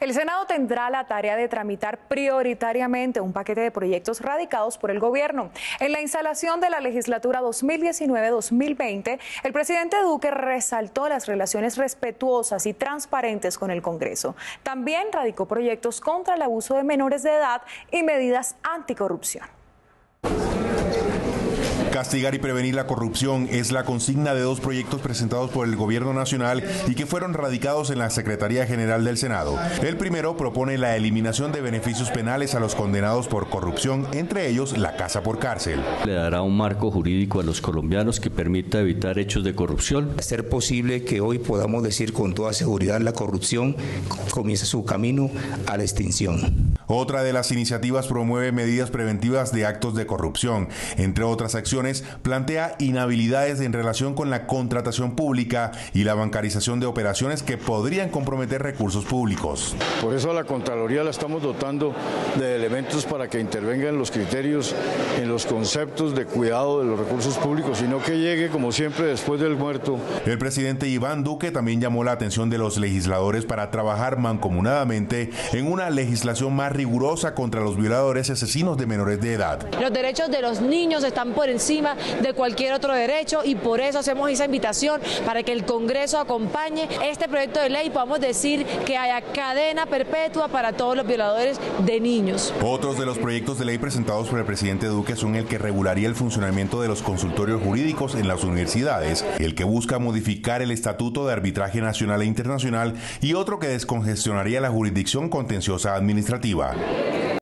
El Senado tendrá la tarea de tramitar prioritariamente un paquete de proyectos radicados por el gobierno. En la instalación de la legislatura 2019-2020, el presidente Duque resaltó las relaciones respetuosas y transparentes con el Congreso. También radicó proyectos contra el abuso de menores de edad y medidas anticorrupción. Castigar y prevenir la corrupción es la consigna de dos proyectos presentados por el Gobierno Nacional y que fueron radicados en la Secretaría General del Senado. El primero propone la eliminación de beneficios penales a los condenados por corrupción, entre ellos la casa por cárcel. Le dará un marco jurídico a los colombianos que permita evitar hechos de corrupción. Hacer posible que hoy podamos decir con toda seguridad la corrupción comienza su camino a la extinción. Otra de las iniciativas promueve medidas preventivas de actos de corrupción. Entre otras acciones, plantea inhabilidades en relación con la contratación pública y la bancarización de operaciones que podrían comprometer recursos públicos. Por eso a la Contraloría la estamos dotando de elementos para que intervenga en los criterios, en los conceptos de cuidado de los recursos públicos, y no que llegue, como siempre, después del muerto. El presidente Iván Duque también llamó la atención de los legisladores para trabajar mancomunadamente en una legislación más rigurosa contra los violadores y asesinos de menores de edad. Los derechos de los niños están por encima de cualquier otro derecho y por eso hacemos esa invitación para que el Congreso acompañe este proyecto de ley y podamos decir que haya cadena perpetua para todos los violadores de niños. Otros de los proyectos de ley presentados por el presidente Duque son el que regularía el funcionamiento de los consultorios jurídicos en las universidades, el que busca modificar el Estatuto de Arbitraje Nacional e Internacional y otro que descongestionaría la jurisdicción contenciosa administrativa.